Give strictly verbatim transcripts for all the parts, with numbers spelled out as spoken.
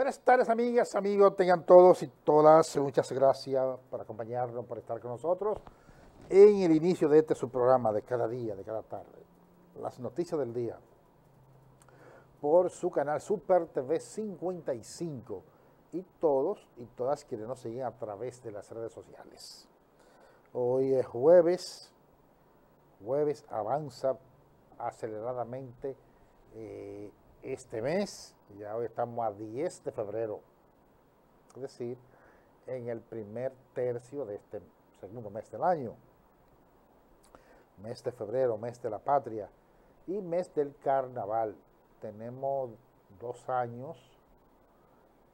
Buenas tardes, amigas, amigos, tengan todos y todas muchas gracias por acompañarnos, por estar con nosotros en el inicio de este su programa de cada día, de cada tarde, las noticias del día, por su canal Super T V cincuenta y cinco y todos y todas quienes nos siguen a través de las redes sociales. Hoy es jueves, jueves avanza aceleradamente eh, este mes, ya hoy estamos a diez de febrero, es decir, en el primer tercio de este segundo mes del año, mes de febrero, mes de la patria y mes del carnaval. Tenemos dos años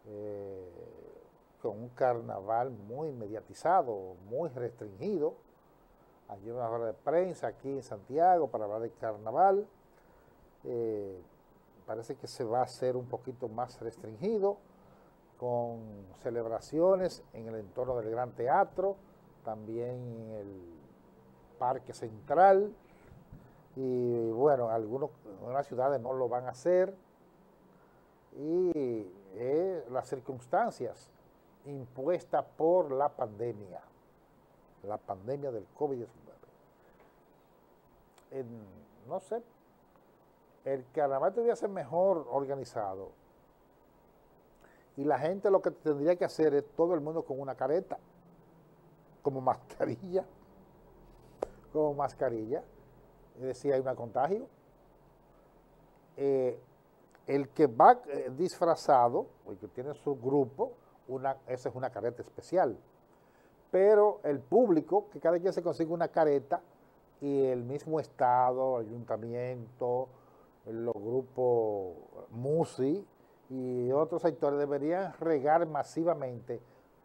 eh, con un carnaval muy mediatizado, muy restringido. Ayer una hora de prensa aquí en Santiago para hablar del carnaval. Eh, Parece que se va a hacer un poquito más restringido, con celebraciones en el entorno del Gran Teatro, también en el Parque Central, y bueno, algunos, algunas ciudades no lo van a hacer, y eh, las circunstancias impuestas por la pandemia, la pandemia del COVID diecinueve. No sé, el carnaval debería ser mejor organizado. Y la gente lo que tendría que hacer es todo el mundo con una careta, como mascarilla, como mascarilla. Es decir, hay un contagio. Eh, el que va eh, disfrazado, el que tiene su grupo, una, esa es una careta especial. Pero el público, que cada quien se consigue una careta, y el mismo Estado, ayuntamiento, los grupos Musi y otros sectores deberían regar masivamente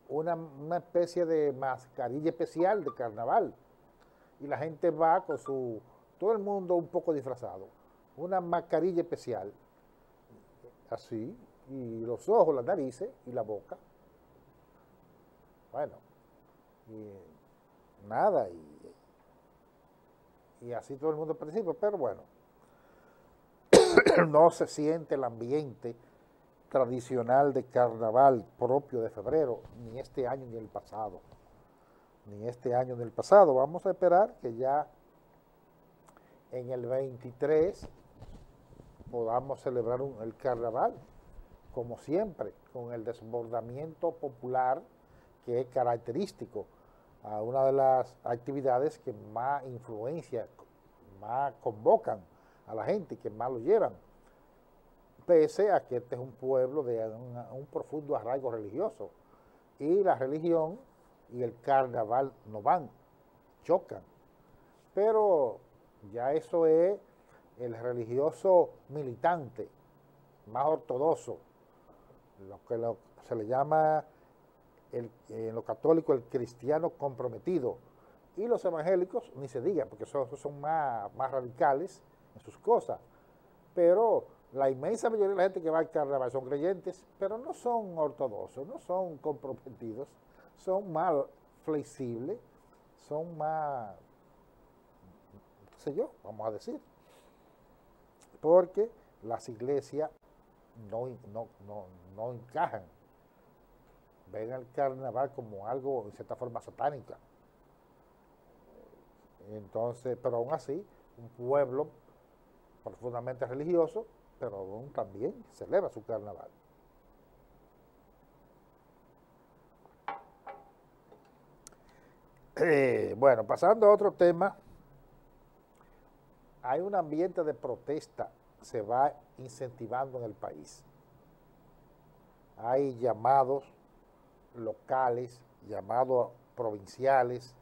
una, una especie de mascarilla especial de carnaval. Y la gente va con su, todo el mundo un poco disfrazado, una mascarilla especial, así, y los ojos, las narices y la boca. Bueno, y nada, y, y así todo el mundo participa, pero bueno. No se siente el ambiente tradicional de carnaval propio de febrero, ni este año ni el pasado, ni este año ni el pasado. Vamos a esperar que ya en el veintitrés podamos celebrar un, el carnaval, como siempre, con el desbordamiento popular que es característico a una de las actividades que más influencia, más convocan a la gente, que más lo llevan, pese a que este es un pueblo de una, un profundo arraigo religioso, y la religión y el carnaval no van, chocan, pero ya eso es el religioso militante, más ortodoxo, lo que lo, se le llama el, en lo católico el cristiano comprometido, y los evangélicos ni se diga, porque son, son más, más radicales en sus cosas, pero la inmensa mayoría de la gente que va al carnaval son creyentes, pero no son ortodoxos, no son comprometidos, son más flexibles, son más, qué sé yo, vamos a decir, porque las iglesias no, no, no, no encajan, ven al carnaval como algo en cierta forma satánica. Entonces, pero aún así, un pueblo profundamente religioso, pero aún también celebra su carnaval. Eh, bueno, pasando a otro tema, hay un ambiente de protesta que se va incentivando en el país. Hay llamados locales, llamados provinciales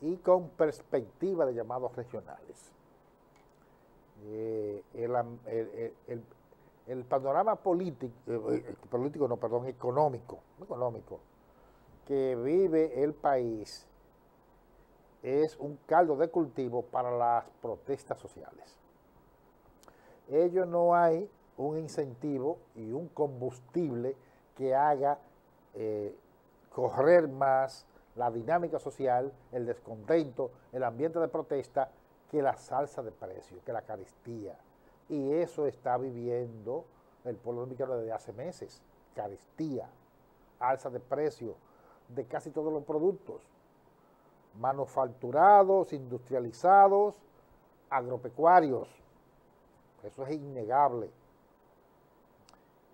y con perspectiva de llamados regionales. Eh, el, el, el, el panorama político, eh, político no, perdón, económico, económico, que vive el país es un caldo de cultivo para las protestas sociales. Ello no hay un incentivo y un combustible que haga eh, correr más la dinámica social, el descontento, el ambiente de protesta, que la salsa de precio, que la carestía. Y eso está viviendo el pueblo dominicano desde hace meses. carestía, alza de precio de casi todos los productos, manufacturados, industrializados, agropecuarios. Eso es innegable.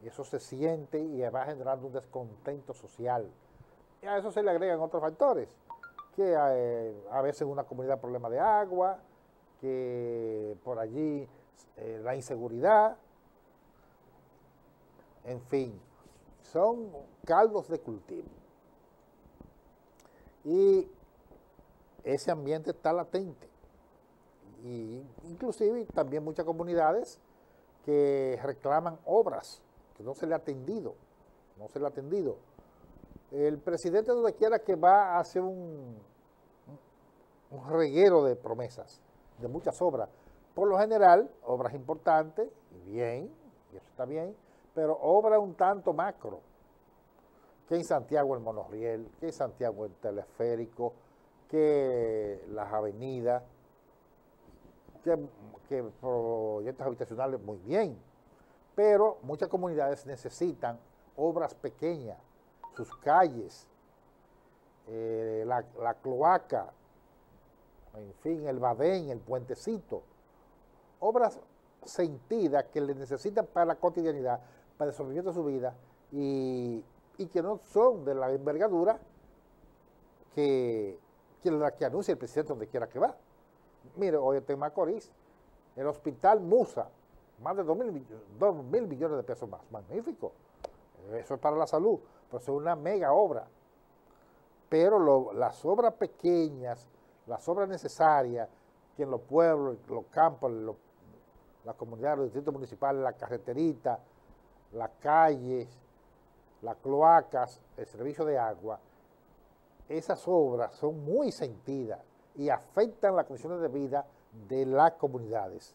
Eso se siente y va generando un descontento social. Y a eso se le agregan otros factores, que eh, a veces una comunidad problema de agua, que por allí eh, la inseguridad, en fin, son caldos de cultivo. Y ese ambiente está latente. Y inclusive también muchas comunidades que reclaman obras, que no se le ha atendido, no se le ha atendido. El presidente donde quiera que va hace un, un reguero de promesas, de muchas obras. Por lo general, obras importantes, y bien, y eso está bien, pero obras un tanto macro. Que en Santiago el monorriel, que en Santiago el teleférico, que las avenidas, que, que proyectos habitacionales, muy bien. Pero muchas comunidades necesitan obras pequeñas, sus calles, eh, la, la cloaca, en fin, el badén, el puentecito. Obras sentidas que le necesitan para la cotidianidad, para el sobrevivimiento de su vida y, y que no son de la envergadura que, que la que anuncia el presidente donde quiera que va. Mire, hoy está en Macorís, el hospital Musa, más de dos mil millones de pesos más. Magnífico. Eso es para la salud, pero es una mega obra. Pero lo, las obras pequeñas, las obras necesarias, que en los pueblos, los campos, los, las comunidades, los distritos municipales, la carreterita, las calles, las cloacas, el servicio de agua, esas obras son muy sentidas y afectan las condiciones de vida de las comunidades.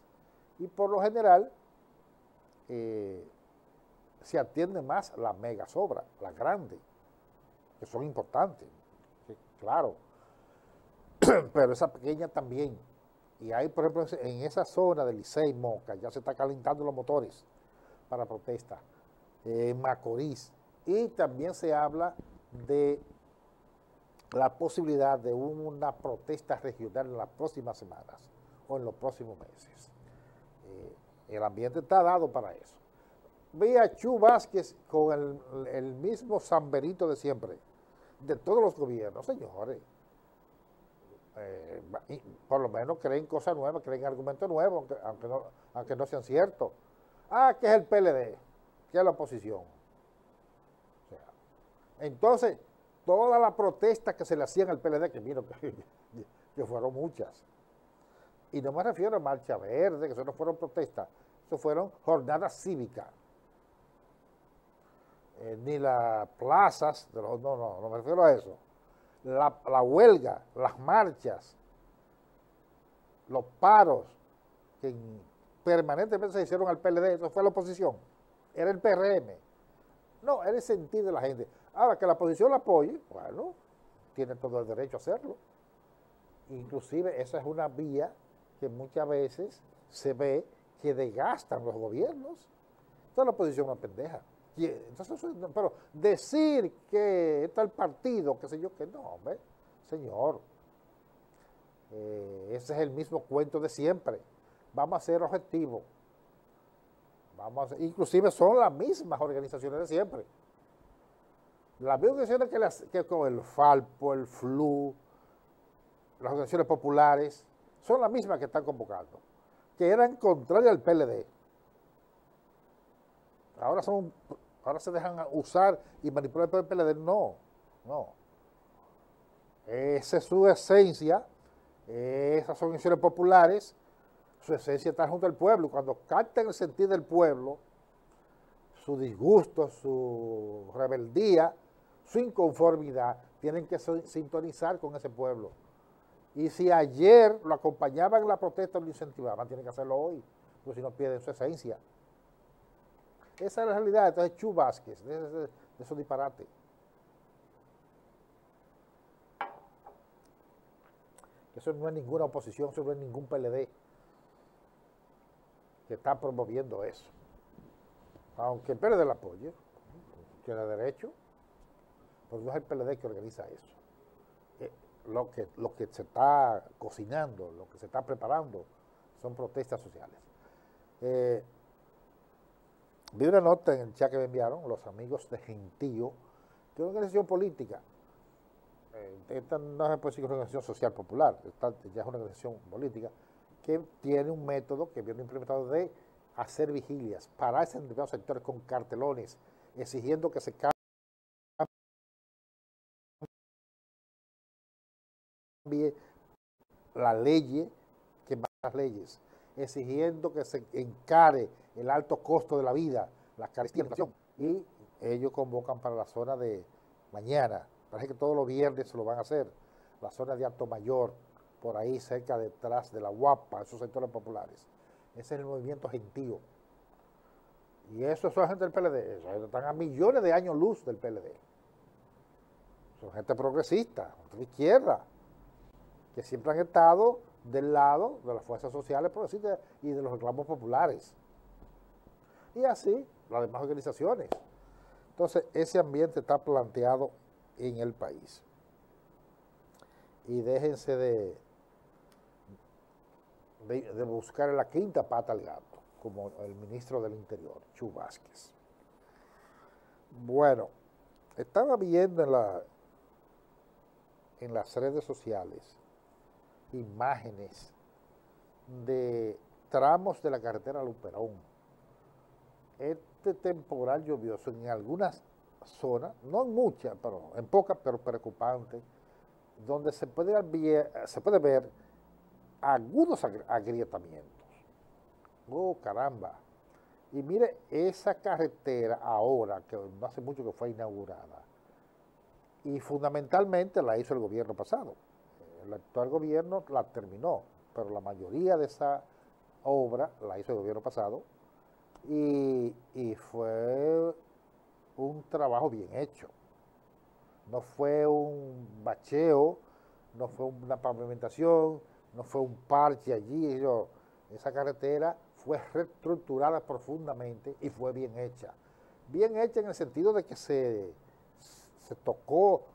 Y por lo general, eh, se atiende más las megas obras, las grandes, que son importantes, que, claro, pero esas pequeñas también. Y hay, por ejemplo, en esa zona del Licey, Moca, ya se está calentando los motores para protesta, eh, en Macorís. Y también se habla de la posibilidad de una protesta regional en las próximas semanas o en los próximos meses. Eh, el ambiente está dado para eso. Ve a Chu Vázquez con el, el mismo samberito de siempre, de todos los gobiernos, señores. Eh, y por lo menos creen cosas nuevas, creen argumentos nuevos, aunque, aunque, no, aunque no sean ciertos. Ah, que es el P L D, que es la oposición. O sea, entonces, todas las protestas que se le hacían al P L D, que miro que, que fueron muchas, y no me refiero a Marcha Verde, que eso no fueron protestas, eso fueron jornadas cívicas. Eh, ni las plazas, no, no, no me refiero a eso. La, la huelga, las marchas, los paros que permanentemente se hicieron al P L D, eso fue la oposición, era el P R M. No, era el sentir de la gente. Ahora, que la oposición la apoye, bueno, tiene todo el derecho a hacerlo. Inclusive esa es una vía que muchas veces se ve que desgastan los gobiernos. Entonces la oposición es una pendeja. Y entonces, pero decir que está el partido, qué sé yo, que no, hombre, señor, eh, ese es el mismo cuento de siempre. Vamos a ser objetivos, vamos a ser, inclusive son las mismas organizaciones de siempre, las mismas organizaciones que, las, que con el Falpo, el F L U, las organizaciones populares, son las mismas que están convocando, que eran contrarias al P L D. Ahora son, ahora se dejan usar y manipular el P L D. No, no. Esa es su esencia, esas son organizaciones populares, su esencia está junto al pueblo. Cuando captan el sentir del pueblo, su disgusto, su rebeldía, su inconformidad, tienen que sintonizar con ese pueblo. Y si ayer lo acompañaban en la protesta o lo incentivaban, tienen que hacerlo hoy, porque si no pierden su esencia. Esa es la realidad. Entonces, Chu Vázquez, de, de, de esos disparates. Eso no es ninguna oposición, eso no es ningún P L D que está promoviendo eso. Aunque el P L D la apoye, tiene derecho, porque no es el P L D que organiza eso. Eh, lo, que, lo que se está cocinando, lo que se está preparando, son protestas sociales. Eh, vi una nota en el chat que me enviaron los amigos de Gentío, que es una organización política. Eh, esta no se puede decir que es una organización social popular, esta ya es una organización política, que tiene un método que viene implementado de hacer vigilias, pararse en determinados sectores con cartelones, exigiendo que se cambie la ley, que van las leyes, exigiendo que se encare el alto costo de la vida, la carestía de la inflación. Y ellos convocan para la zona de mañana, parece que todos los viernes se lo van a hacer, la zona de Alto Mayor, por ahí cerca detrás de la U A P A, esos sectores populares. Ese es el movimiento Gentío. Y eso son gente del P L D. Eso, están a millones de años luz del P L D. Son gente progresista, de izquierda, que siempre han estado del lado de las fuerzas sociales progresistas y de los reclamos populares. Y así las demás organizaciones. Entonces, ese ambiente está planteado en el país. Y déjense de... De, de buscar la quinta pata al gato, como el ministro del Interior, Chu Vázquez. Bueno, estaba viendo en, la, en las redes sociales imágenes de tramos de la carretera Luperón. Este temporal lluvioso en algunas zonas, no en muchas, pero en pocas, pero preocupante, donde se puede, se puede ver agudos agrietamientos. Oh, caramba. Y mire, esa carretera ahora, que no hace mucho que fue inaugurada, y fundamentalmente la hizo el gobierno pasado. El actual gobierno la terminó, pero la mayoría de esa obra la hizo el gobierno pasado, y, y fue un trabajo bien hecho. No fue un bacheo, no fue una pavimentación, no fue un parche allí. Yo, esa carretera fue reestructurada profundamente y fue bien hecha. Bien hecha en el sentido de que se, se tocó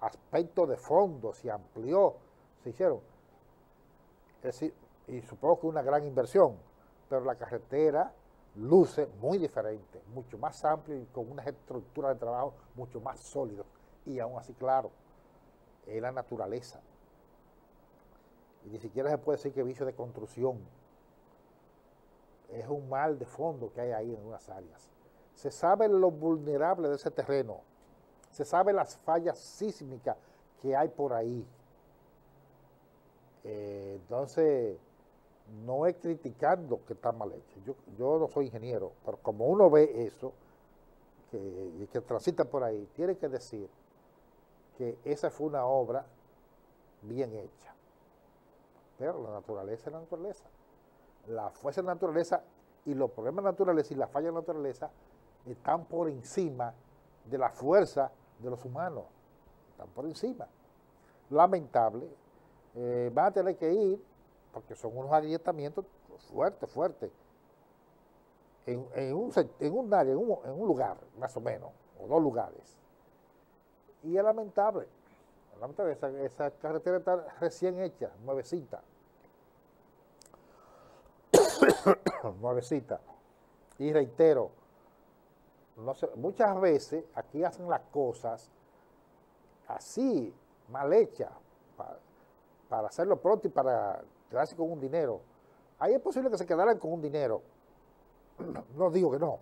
aspectos de fondo, se amplió, se hicieron. Es decir, y supongo que una gran inversión, pero la carretera luce muy diferente, mucho más amplia y con una estructura de trabajo mucho más sólida. Y aún así, claro, es la naturaleza. Y ni siquiera se puede decir que vicio de construcción. Es un mal de fondo que hay ahí en unas áreas. Se sabe lo vulnerable de ese terreno. Se sabe las fallas sísmicas que hay por ahí. Eh, entonces, no es criticando que está mal hecho. Yo, yo no soy ingeniero, pero como uno ve eso, que, y que transita por ahí, tiene que decir que esa fue una obra bien hecha. Pero la naturaleza es la naturaleza. La fuerza de la naturaleza y los problemas de la naturaleza y la falla de la naturaleza están por encima de la fuerza de los humanos. Están por encima. Lamentable. Eh, van a tener que ir, porque son unos agrietamientos fuertes, fuertes. En, en, un, en un área, en un, en un lugar, más o menos, o dos lugares. Y es lamentable. Esa, esa carretera está recién hecha, nuevecita. Nuevecita. Y reitero, no sé, muchas veces aquí hacen las cosas así, mal hechas, para, para hacerlo pronto y para quedarse con un dinero. Ahí es posible que se quedaran con un dinero. No, no digo que no.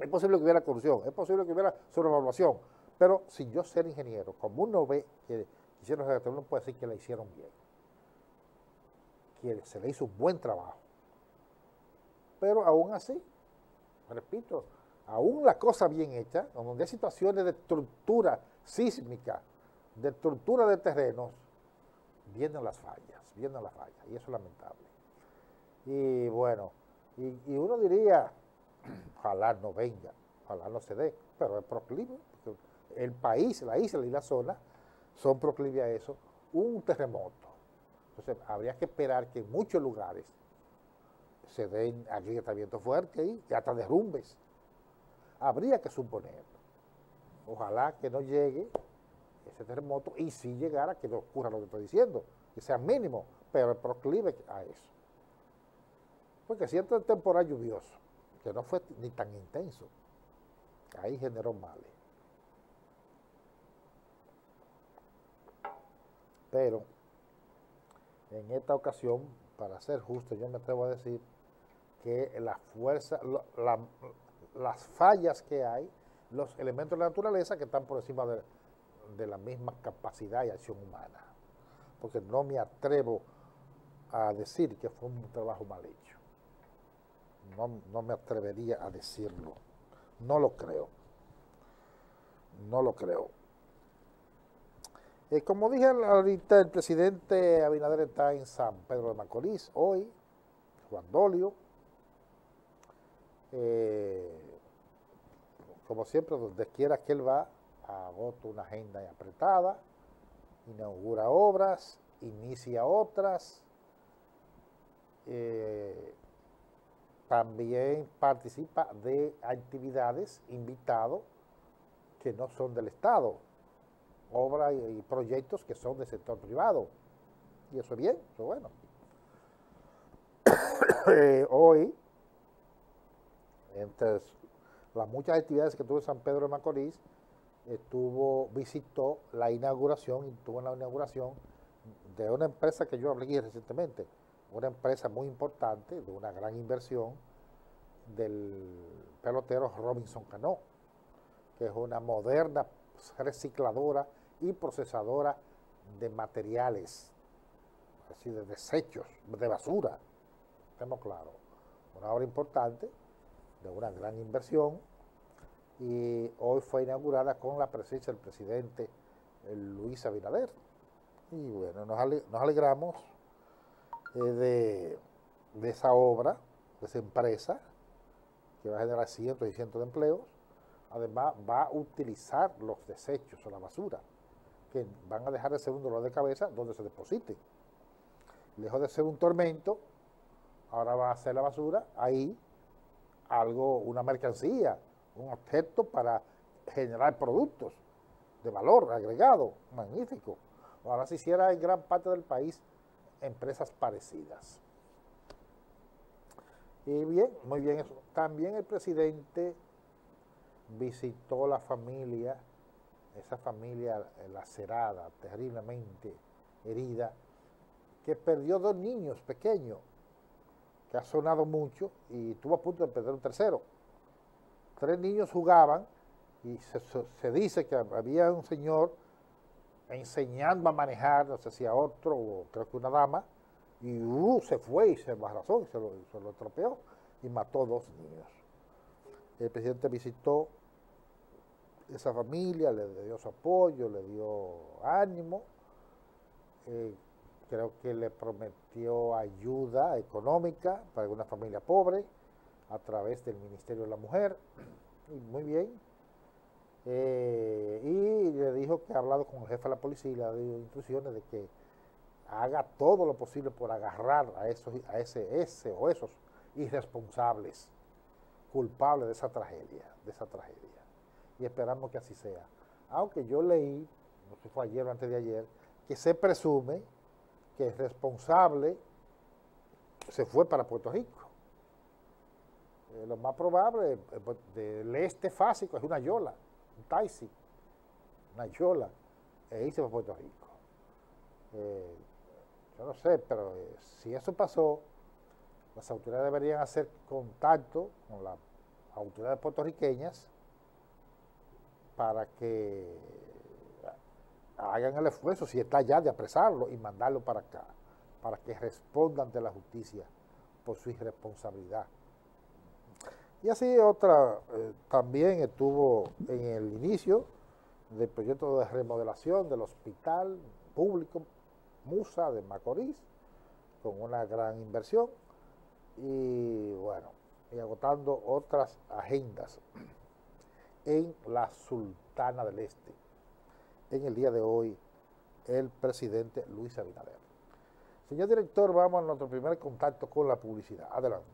Es posible que hubiera corrupción, es posible que hubiera sobrevaluación. Pero sin yo ser ingeniero, como uno ve que hicieron esa carretera, uno puede decir que la hicieron bien, que se le hizo un buen trabajo. Pero aún así, repito, aún la cosa bien hecha, donde hay situaciones de estructura sísmica, de estructura de terrenos, vienen las fallas, vienen las fallas, y eso es lamentable. Y bueno, y, y uno diría, ojalá no venga, ojalá no se dé, pero es proclive. El país, la isla y la zona son proclive a eso, un terremoto. Entonces, habría que esperar que en muchos lugares se den agrietamientos fuertes y hasta derrumbes. Habría que suponerlo. Ojalá que no llegue ese terremoto, y si llegara, que no ocurra lo que estoy diciendo, que sea mínimo, pero proclive a eso. Porque siempre el temporal lluvioso, que no fue ni tan intenso, ahí generó males. Pero en esta ocasión, para ser justo, yo me atrevo a decir que la fuerza, la, la, las fallas que hay, los elementos de la naturaleza que están por encima de, de la misma capacidad y acción humana. Porque no me atrevo a decir que fue un trabajo mal hecho. No, no me atrevería a decirlo. No lo creo. No lo creo. Eh, como dije ahorita, el presidente Abinader está en San Pedro de Macorís hoy, Juan Dolio. Eh, como siempre, donde quiera que él va, agota una agenda apretada, inaugura obras, inicia otras. Eh, también participa de actividades, invitado, que no son del Estado, obras y proyectos que son del sector privado, y eso es bien, eso es bueno. eh, hoy, entre las muchas actividades que tuvo San Pedro de Macorís, estuvo, visitó la inauguración, y tuvo la inauguración de una empresa que yo hablé recientemente, una empresa muy importante, de una gran inversión, del pelotero Robinson Cano, que es una moderna recicladora y procesadora de materiales, así de desechos, de basura. Estamos claros, una obra importante, de una gran inversión, y hoy fue inaugurada con la presencia del presidente Luis Abinader. Y bueno, nos, ale nos alegramos De, de esa obra, de esa empresa, que va a generar cientos y cientos de empleos. Además, va a utilizar los desechos o la basura, que van a dejar de ser un dolor de cabeza donde se deposite. Lejos de ser un tormento, ahora va a ser la basura ahí algo, una mercancía, un objeto para generar productos de valor agregado. Magnífico. Ahora se hiciera en gran parte del país empresas parecidas. Y bien, muy bien eso. También el presidente visitó la familia, esa familia lacerada, terriblemente herida, que perdió dos niños pequeños, que ha sonado mucho, y estuvo a punto de perder un tercero. Tres niños jugaban, y se, se dice que había un señor enseñando a manejar, no sé si a otro, o creo que una dama, y uh, se fue y se embarazó, y se lo, se lo estropeó, y mató dos niños. El presidente visitó esa familia, le, le dio su apoyo, le dio ánimo, eh, creo que le prometió ayuda económica para una familia pobre, a través del Ministerio de la Mujer, y muy bien. Eh, y le dijo que ha hablado con el jefe de la policía y le ha dado instrucciones de que haga todo lo posible por agarrar a esos, a ese, ese o esos irresponsables, culpables de esa tragedia, de esa tragedia. Y esperamos que así sea. Aunque yo leí, no sé si fue ayer o antes de ayer, que se presume que el responsable se fue para Puerto Rico. Eh, lo más probable, del este fásico, es una yola. Un taxi, una yola, e hice para Puerto Rico. Eh, yo no sé, pero eh, si eso pasó, las autoridades deberían hacer contacto con las autoridades puertorriqueñas para que hagan el esfuerzo, si está allá, de apresarlo y mandarlo para acá, para que respondan de la justicia por su irresponsabilidad. Y así otra, eh, también estuvo en el inicio del proyecto de remodelación del hospital público Musa de Macorís, con una gran inversión, y bueno, y agotando otras agendas en la Sultana del Este, en el día de hoy, el presidente Luis Abinader. Señor director, vamos a nuestro primer contacto con la publicidad. Adelante.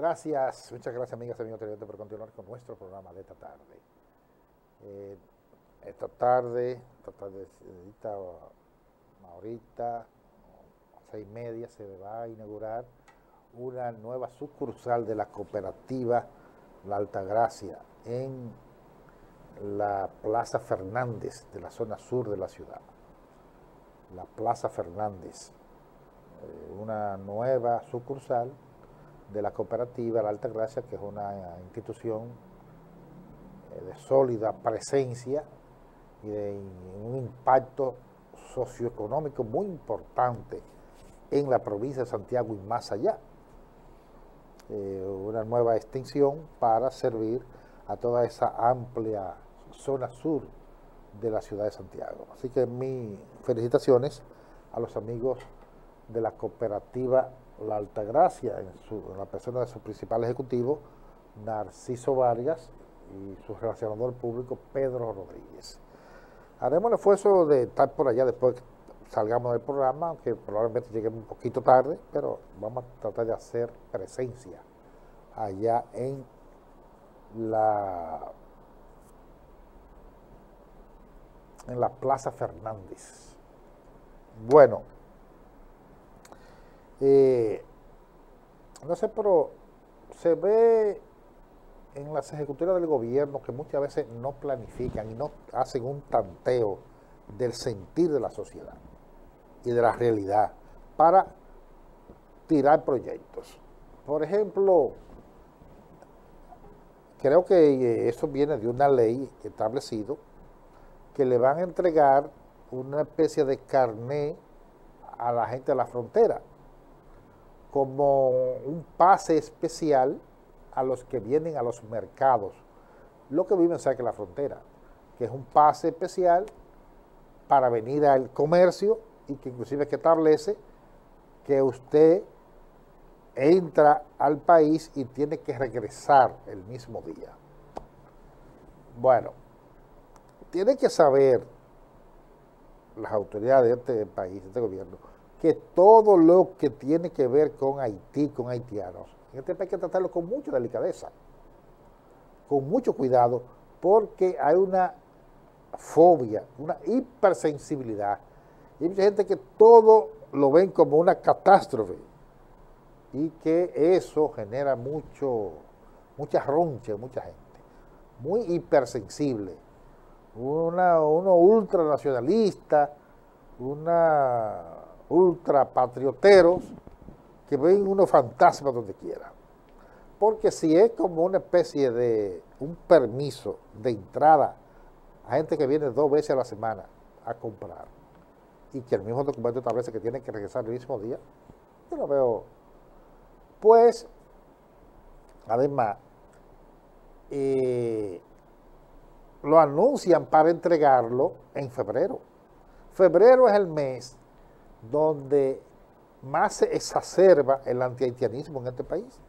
Gracias, muchas gracias, amigas y amigos televidentes, por continuar con nuestro programa de esta tarde. Eh, esta tarde, esta tarde, esta, ahorita, seis y media, se va a inaugurar una nueva sucursal de la cooperativa La Altagracia en la Plaza Fernández de la zona sur de la ciudad. La Plaza Fernández, eh, una nueva sucursal de la cooperativa La Altagracia, que es una institución eh, de sólida presencia y de un impacto socioeconómico muy importante en la provincia de Santiago y más allá. Eh, una nueva extensión para servir a toda esa amplia zona sur de la ciudad de Santiago. Así que mis felicitaciones a los amigos de la cooperativa La Altagracia, en, su, en la persona de su principal ejecutivo, Narciso Vargas, y su relacionador público, Pedro Rodríguez. Haremos el esfuerzo de estar por allá después que salgamos del programa, aunque probablemente lleguemos un poquito tarde, pero vamos a tratar de hacer presencia allá en la, en la Plaza Fernández. Bueno, Eh, no sé, pero se ve en las ejecutorias del gobierno que muchas veces no planifican y no hacen un tanteo del sentir de la sociedad y de la realidad para tirar proyectos. Por ejemplo, creo que eso viene de una ley establecido que le van a entregar una especie de carné a la gente de la frontera, como un pase especial a los que vienen a los mercados, lo que viven cerca de la frontera, que es un pase especial para venir al comercio y que inclusive que establece que usted entra al país y tiene que regresar el mismo día. Bueno, tiene que saber las autoridades de este país, de este gobierno, que todo lo que tiene que ver con Haití, con haitianos, en este país hay que tratarlo con mucha delicadeza, con mucho cuidado, porque hay una fobia, una hipersensibilidad. Y hay mucha gente que todo lo ven como una catástrofe y que eso genera mucho, mucha roncha, mucha gente, muy hipersensible, una, uno ultranacionalista, una... ultrapatrioteros que ven unos fantasmas donde quiera. Porque si es como una especie de un permiso de entrada a gente que viene dos veces a la semana a comprar y que el mismo documento establece que tienen que regresar el mismo día, yo lo veo. Pues, además, eh, lo anuncian para entregarlo en febrero. Febrero es el mes donde más se exacerba el antihaitianismo en este país,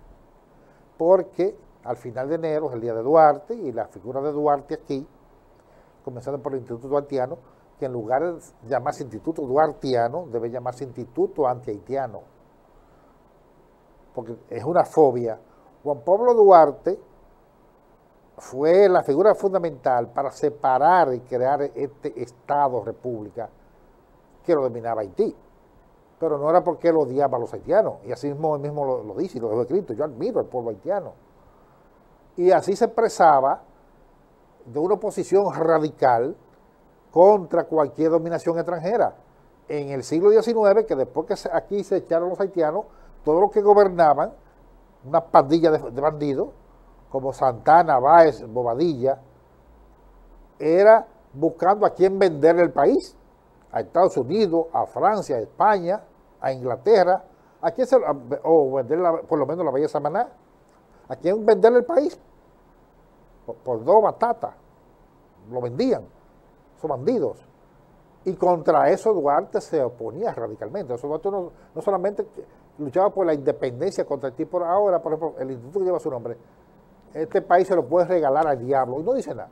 porque al final de enero es el día de Duarte y la figura de Duarte aquí, comenzando por el Instituto Duartiano, que en lugar de llamarse Instituto Duartiano, debe llamarse Instituto Antihaitiano, porque es una fobia. Juan Pablo Duarte fue la figura fundamental para separar y crear este Estado-República que lo dominaba Haití, pero no era porque él odiaba a los haitianos, y así mismo él mismo lo, lo dice y lo dejó escrito: yo admiro al pueblo haitiano. Y así se expresaba de una oposición radical contra cualquier dominación extranjera. En el siglo diecinueve, que después que aquí se echaron los haitianos, todos los que gobernaban, una pandilla de, de bandidos, como Santana, Báez, Bobadilla, era buscando a quién venderle el país, a Estados Unidos, a Francia, a España, a Inglaterra, a quién se, a, o vender la, por lo menos la Bahía de Samaná, a quién venderle el país, por, por dos batatas, lo vendían, son bandidos. Y contra eso Duarte se oponía radicalmente. Eso, Duarte no, no solamente luchaba por la independencia contra el tipo, ahora, por ejemplo, el instituto que lleva su nombre, este país se lo puede regalar al diablo, y no dice nada,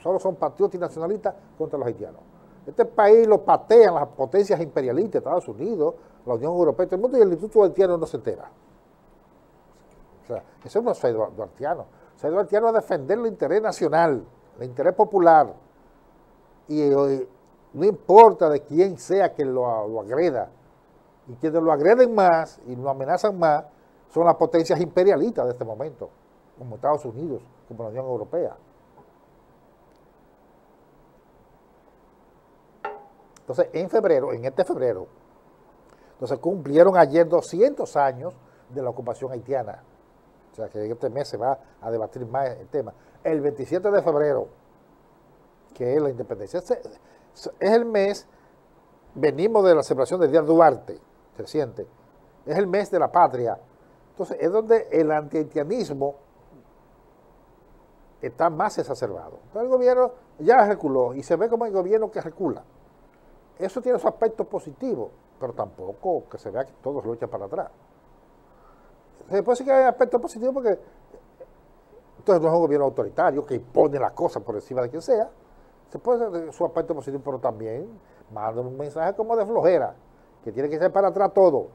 solo son patriotas y nacionalistas contra los haitianos. Este país lo patean las potencias imperialistas, Estados Unidos, la Unión Europea, todo el mundo, y el Instituto Duartiano no se entera. sea, eso no es duartiano. Soy duartiano a defender el interés nacional, el interés popular. Y eh, no importa de quién sea que lo, lo agreda. Y quienes lo agreden más y lo amenazan más son las potencias imperialistas de este momento, como Estados Unidos, como la Unión Europea. Entonces, en febrero, en este febrero, entonces cumplieron ayer doscientos años de la ocupación haitiana. O sea, que este mes se va a debatir más el tema. El veintisiete de febrero, que es la independencia, es el mes, venimos de la celebración del Día Duarte, se siente, es el mes de la patria. Entonces, es donde el antihaitianismo está más exacerbado. Entonces, el gobierno ya reculó y se ve como el gobierno que recula. Eso tiene su aspecto positivo, pero tampoco que se vea que todos luchan para atrás. Después sí que hay aspectos positivos porque entonces no es un gobierno autoritario que impone las cosas por encima de quien sea. Después su aspecto positivo, pero también manda un mensaje como de flojera, que tiene que ser para atrás todo.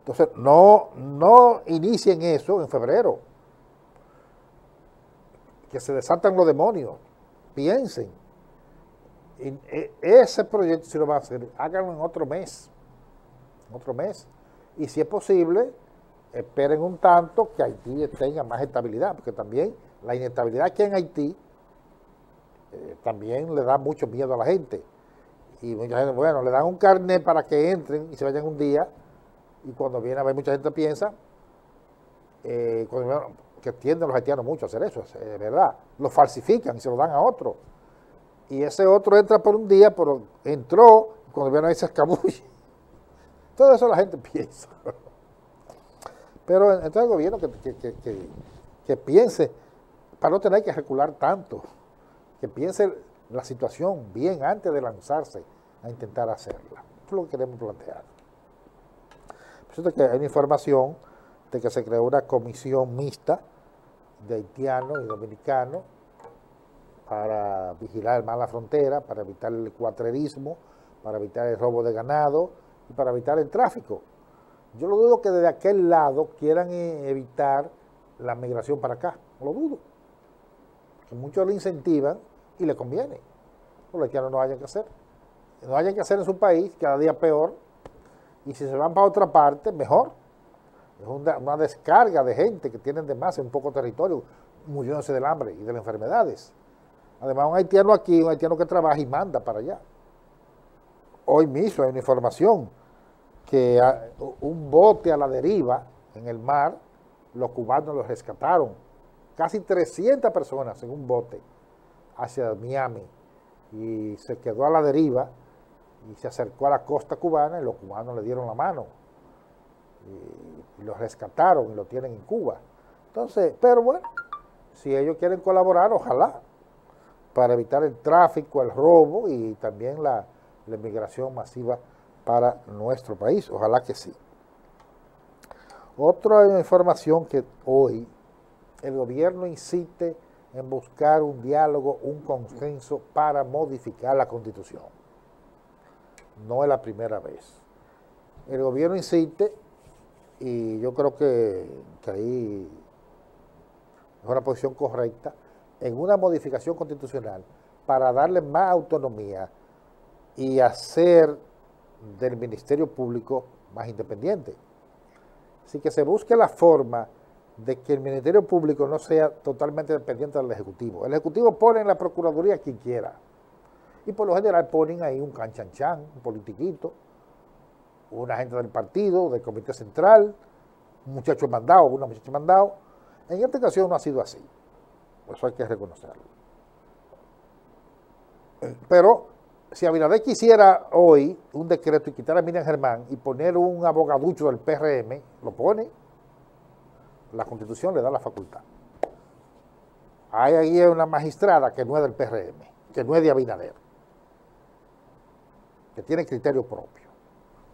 Entonces no, no inicien eso en febrero, que se desatan los demonios. Piensen, y ese proyecto si lo van a hacer, háganlo en otro mes, en otro mes. Y si es posible, esperen un tanto que Haití tenga más estabilidad, porque también la inestabilidad que hay en Haití eh, también le da mucho miedo a la gente. Y mucha gente, bueno, le dan un carnet para que entren y se vayan un día, y cuando viene a ver, mucha gente piensa, eh, cuando, que tienden los haitianos mucho a hacer eso, es eh, verdad, lo falsifican y se lo dan a otro. Y ese otro entra por un día, pero entró, y cuando viene a ver se escabulle. Todo eso la gente piensa. Pero entonces el gobierno que, que, que, que, que piense, para no tener que recular tanto, que piense la situación bien antes de lanzarse a intentar hacerla. Eso es lo que queremos plantear. Por cierto que hay una información de que se creó una comisión mixta de haitianos y dominicanos para vigilar el mar en la frontera, para evitar el cuatrerismo, para evitar el robo de ganado, y para evitar el tráfico. Yo lo dudo que desde aquel lado quieran evitar la migración para acá, lo dudo. Que muchos le incentivan y le conviene. Los haitianos no hayan que hacer. No hayan que hacer en su país, cada día peor, y si se van para otra parte, mejor. Es una, una descarga de gente que tienen de más en poco territorio, muriéndose del hambre y de las enfermedades. Además, un haitiano aquí, un haitiano que trabaja y manda para allá. Hoy mismo hay una información que un bote a la deriva en el mar, los cubanos los rescataron, casi trescientas personas en un bote hacia Miami, y se quedó a la deriva y se acercó a la costa cubana y los cubanos le dieron la mano y, y los rescataron y lo tienen en Cuba. Entonces, pero bueno, si ellos quieren colaborar, ojalá, para evitar el tráfico, el robo y también la, la inmigración masiva para nuestro país, ojalá que sí. Otra información que hoy el gobierno insiste en buscar un diálogo, un consenso para modificar la Constitución. No es la primera vez. El gobierno insiste, y yo creo que, que ahí es una posición correcta, en una modificación constitucional para darle más autonomía y hacer del Ministerio Público más independiente. Así que se busque la forma de que el Ministerio Público no sea totalmente dependiente del Ejecutivo. El Ejecutivo pone en la Procuraduría quien quiera. Y por lo general ponen ahí un canchanchan, un politiquito, una gente del partido, del Comité Central, un muchacho mandado, una muchacha mandado. En esta ocasión no ha sido así. Eso hay que reconocerlo. Pero si Abinader quisiera hoy un decreto y quitar a Miriam Germán y poner un abogaducho del P R M, lo pone. La Constitución le da la facultad. Hay ahí una magistrada que no es del P R M, que no es de Abinader, que tiene criterio propio.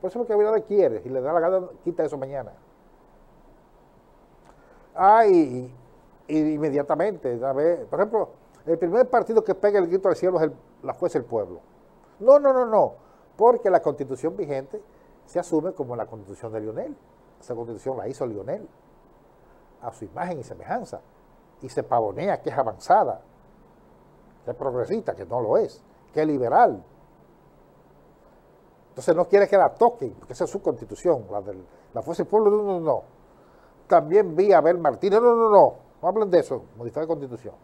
Por eso es lo que Abinader quiere, y le da la gana, quita eso mañana. Ah, y, y inmediatamente, ¿sabes? Por ejemplo, el primer partido que pega el grito al cielo es el, la jueza del pueblo. No, no, no, no, porque la Constitución vigente se asume como la Constitución de Leonel. Esa Constitución la hizo Leonel. a su imagen y semejanza, y se pavonea que es avanzada, que es progresista, que no lo es, que es liberal. Entonces no quiere que la toquen, porque esa es su constitución, la de la fuerza del pueblo, no, no, no. También vi a Abel Martínez, no, no, no, no hablen de eso, modificar la constitución.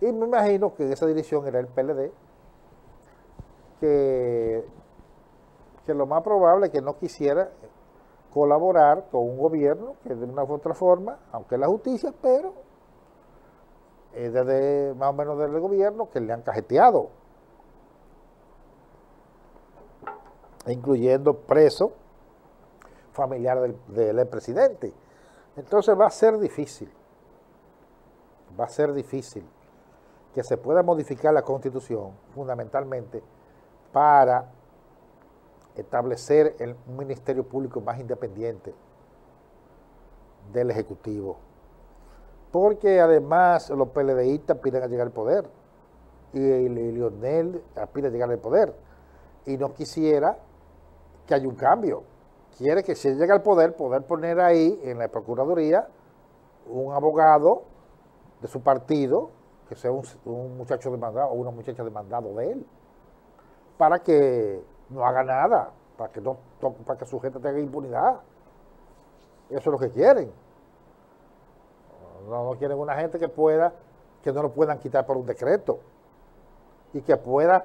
Y me imagino que esa dirección era el P L D, que, que lo más probable es que no quisiera colaborar con un gobierno que de una u otra forma, aunque es la justicia, pero eh, desde más o menos del gobierno que le han cajeteado, incluyendo preso familiar del, del expresidente. Entonces va a ser difícil, va a ser difícil que se pueda modificar la Constitución fundamentalmente para establecer el, un ministerio público más independiente del Ejecutivo, porque además los PLDistas aspiran a llegar al poder y, y Leonel aspira a llegar al poder y no quisiera que haya un cambio. Quiere que si llega al poder, poder poner ahí en la Procuraduría un abogado de su partido, que sea un, un muchacho demandado o una muchacha demandado de él, para que no haga nada, para que no para que su gente tenga impunidad. Eso es lo que quieren. No, no quieren una gente que pueda, que no lo puedan quitar por un decreto y que pueda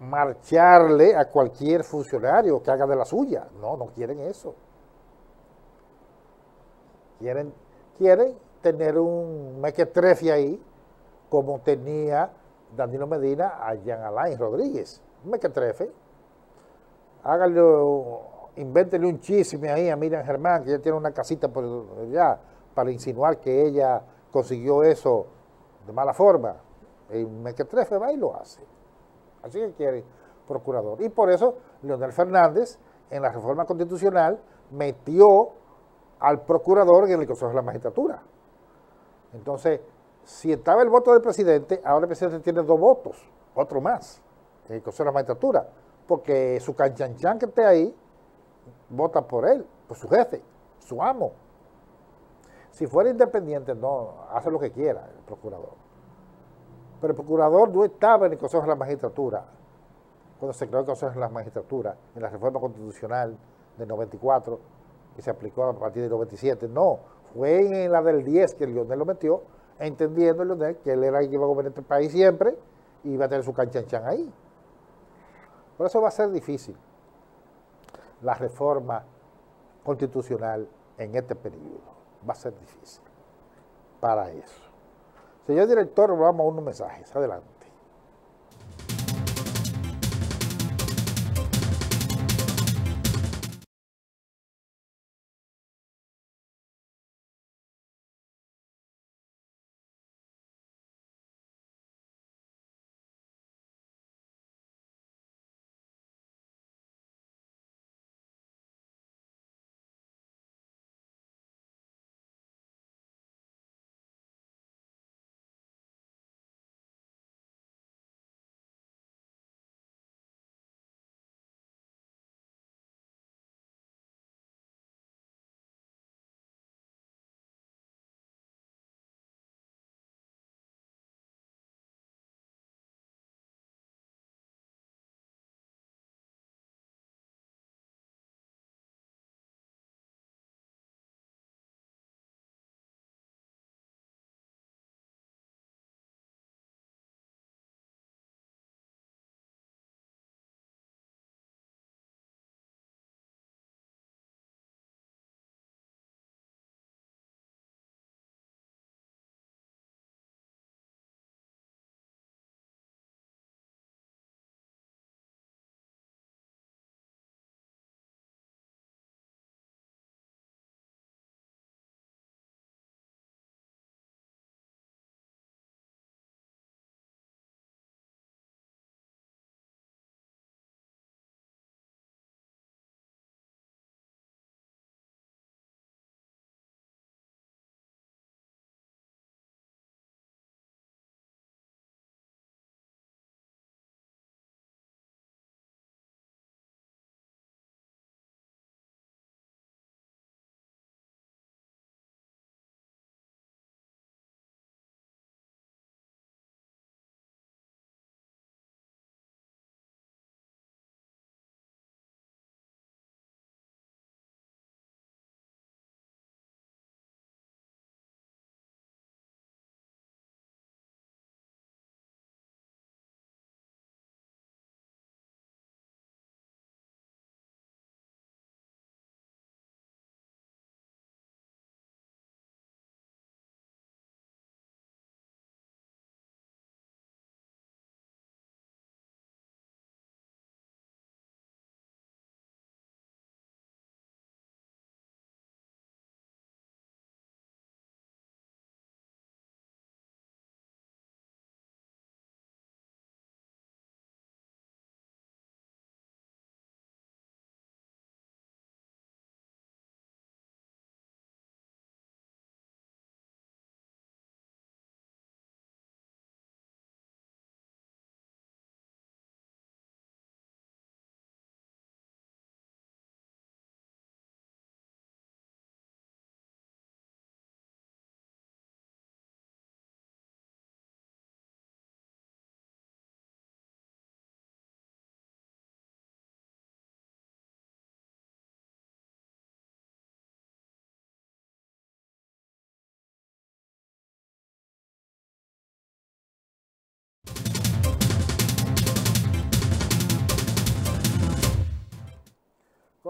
marcharle a cualquier funcionario que haga de la suya. No, no quieren eso. Quieren, quieren tener un mequetrefe ahí, como tenía Danilo Medina a Jean Alain Rodríguez. Un mequetrefe. Háganle, invéntenle un chisme ahí a Miriam Germán, que ella tiene una casita por allá, para insinuar que ella consiguió eso de mala forma. El mequetrefe va y lo hace. Así que quiere procurador. Y por eso Leonel Fernández, en la reforma constitucional, metió al procurador en el Consejo de la Magistratura. Entonces, si estaba el voto del presidente, ahora el presidente tiene dos votos, otro más, en el Consejo de la Magistratura, porque su canchanchan que esté ahí, vota por él, por su jefe, su amo. Si fuera independiente, no, hace lo que quiera el procurador. Pero el procurador no estaba en el Consejo de la Magistratura, cuando se creó el Consejo de la Magistratura, en la reforma constitucional del noventa y cuatro, que se aplicó a partir del noventa y siete, no, fue en la del diez que Leonel lo metió, entendiendo Leonel que él era el que iba a gobernar el país siempre, y iba a tener su canchanchan ahí. Por eso va a ser difícil la reforma constitucional en este periodo, va a ser difícil para eso. Señor director, vamos a unos mensajes. Adelante.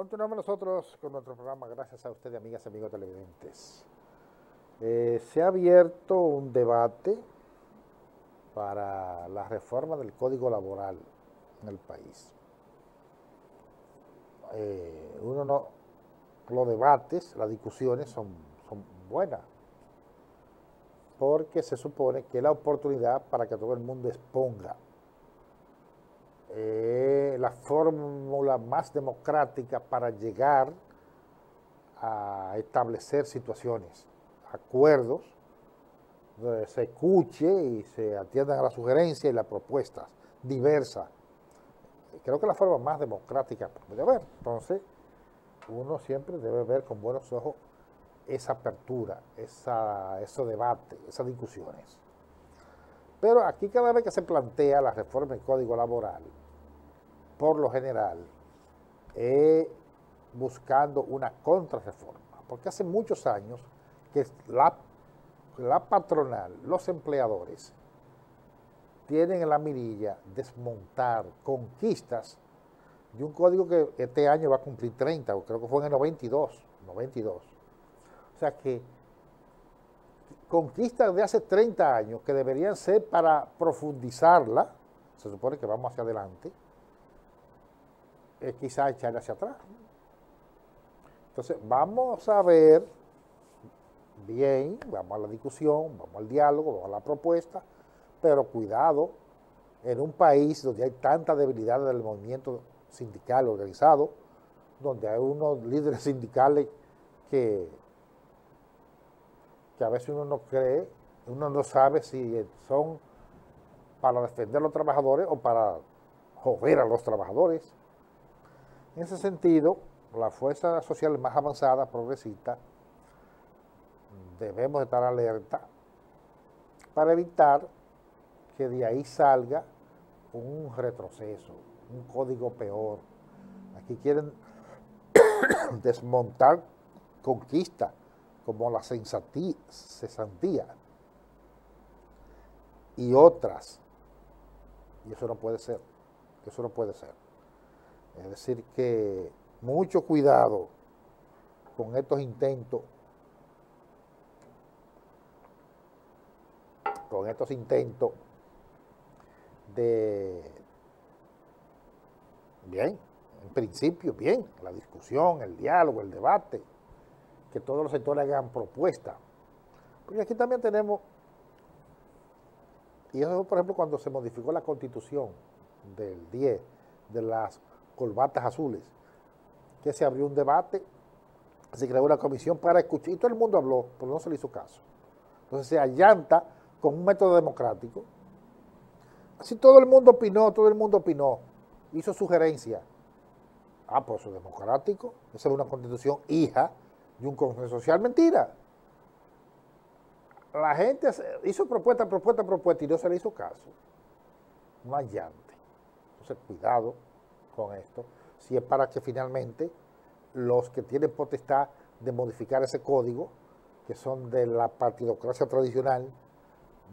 Continuamos nosotros con nuestro programa, gracias a ustedes, amigas y amigos televidentes. Eh, se ha abierto un debate para la reforma del Código Laboral en el país. Eh, uno no, los debates, las discusiones son, son buenas, porque se supone que es la oportunidad para que todo el mundo exponga Eh, la fórmula más democrática para llegar a establecer situaciones, acuerdos, donde se escuche y se atiendan a las sugerencias y las propuestas diversas. Creo que es la forma más democrática puede haber. Entonces, uno siempre debe ver con buenos ojos esa apertura, esa, esos debates, esas discusiones. Pero aquí cada vez que se plantea la reforma del Código Laboral, por lo general, eh, buscando una contrarreforma, porque hace muchos años que la, la patronal, los empleadores, tienen en la mirilla desmontar conquistas de un código que este año va a cumplir treinta, creo que fue en el noventa y dos, noventa y dos. O sea que conquistas de hace treinta años que deberían ser para profundizarla, se supone que vamos hacia adelante, eh, quizás echarla hacia atrás. Entonces, vamos a ver bien, vamos a la discusión, vamos al diálogo, vamos a la propuesta, pero cuidado, en un país donde hay tanta debilidad del movimiento sindical organizado, donde hay unos líderes sindicales que que a veces uno no cree, uno no sabe si son para defender a los trabajadores o para joder a los trabajadores. En ese sentido, la fuerza social más avanzada, progresista, debemos estar alerta para evitar que de ahí salga un retroceso, un código peor. Aquí quieren desmontar conquistas, como la cesantía y otras, y eso no puede ser, eso no puede ser. Es decir que mucho cuidado con estos intentos, con estos intentos de, bien, en principio, bien, la discusión, el diálogo, el debate, que todos los sectores hagan propuestas. Porque aquí también tenemos, y eso por ejemplo cuando se modificó la Constitución del diez, de las corbatas azules, que se abrió un debate, se creó una comisión para escuchar, y todo el mundo habló, pero no se le hizo caso. Entonces se allanta con un método democrático. Así todo el mundo opinó, todo el mundo opinó, hizo sugerencias. Ah, pues eso es democrático, esa es una Constitución hija y un consenso social, mentira. La gente hizo propuesta, propuesta, propuesta y no se le hizo caso. Un allante. Entonces, cuidado con esto, si es para que finalmente los que tienen potestad de modificar ese código, que son de la partidocracia tradicional,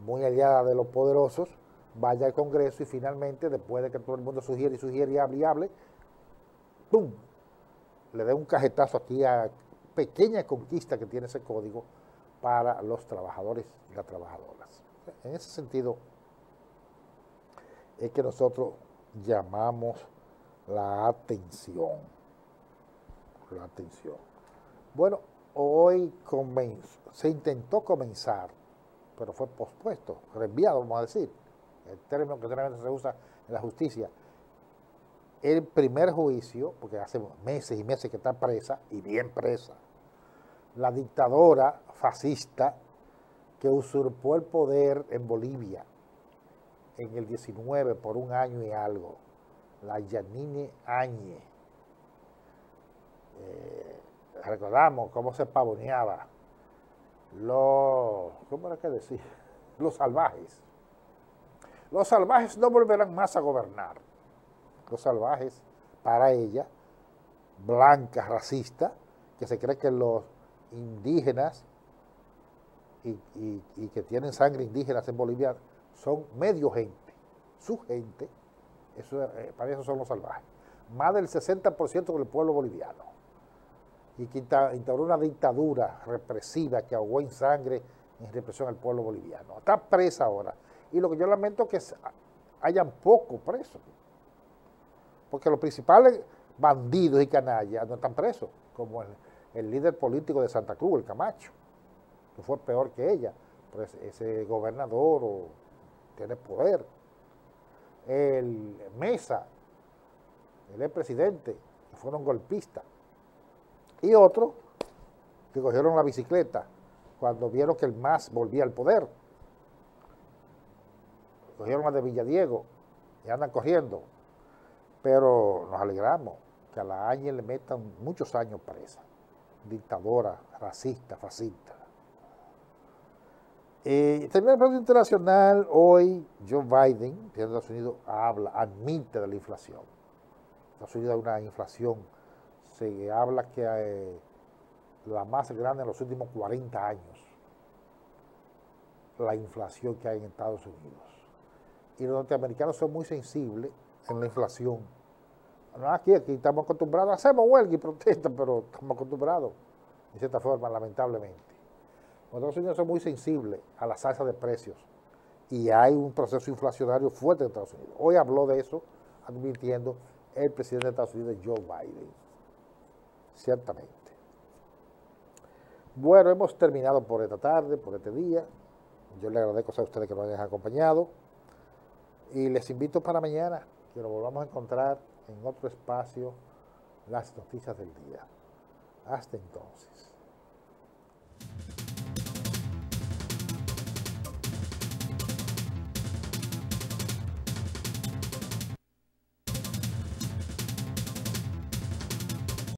muy aliada de los poderosos, vaya al Congreso y finalmente, después de que todo el mundo sugiere y sugiere y hable y hable, ¡pum!, le dé un cajetazo aquí a pequeña conquista que tiene ese código para los trabajadores y las trabajadoras. En ese sentido es que nosotros llamamos la atención. La atención. Bueno, hoy se intentó comenzar, pero fue pospuesto, reenviado, vamos a decir, el término que generalmente se usa en la justicia, el primer juicio, porque hace meses y meses que está presa, y bien presa, la dictadora fascista que usurpó el poder en Bolivia en el diecinueve por un año y algo, la Yanine Áñez. Eh, recordamos cómo se pavoneaba los, ¿cómo era que decía? Los salvajes. Los salvajes no volverán más a gobernar. Los salvajes, para ella, blanca, racista, que se cree que los indígenas y, y, y que tienen sangre indígena en Bolivia son medio gente, su gente, eso, eh, para eso son los salvajes. más del sesenta por ciento del pueblo boliviano, y que instauró una dictadura represiva que ahogó en sangre, en represión al pueblo boliviano. Está presa ahora. Y lo que yo lamento es que hayan pocos presos, porque los principales bandidos y canallas no están presos, como el, el líder político de Santa Cruz, el Camacho, que fue peor que ella, pero ese gobernador o, tiene poder. El Mesa, el expresidente, que fueron golpistas, y otros que cogieron la bicicleta cuando vieron que el M A S volvía al poder. Cogieron la de Villadiego y andan corriendo. Pero nos alegramos que a la A Ñ E le metan muchos años presa, dictadora, racista, fascista. Eh, también el plano internacional, hoy Joe Biden, de Estados Unidos, habla, admite de la inflación. Estados Unidos hay una inflación, se habla que eh, la más grande en los últimos cuarenta años, la inflación que hay en Estados Unidos. Y los norteamericanos son muy sensibles en la inflación. No, aquí, aquí estamos acostumbrados, hacemos huelga y protesta, pero estamos acostumbrados, de cierta forma, lamentablemente. Los Estados Unidos son muy sensibles a las alzas de precios y hay un proceso inflacionario fuerte en Estados Unidos. Hoy habló de eso, advirtiendo el presidente de Estados Unidos, Joe Biden, ciertamente. Bueno, hemos terminado por esta tarde, por este día. Yo le agradezco a ustedes que nos hayan acompañado y les invito para mañana que nos volvamos a encontrar en otro espacio, las noticias del día. Hasta entonces.